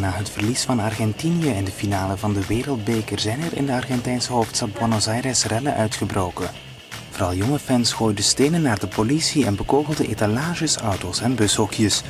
Na het verlies van Argentinië in de finale van de Wereldbeker zijn er in de Argentijnse hoofdstad Buenos Aires rellen uitgebroken. Vooral jonge fans gooiden stenen naar de politie en bekogelden etalages, auto's en bushokjes.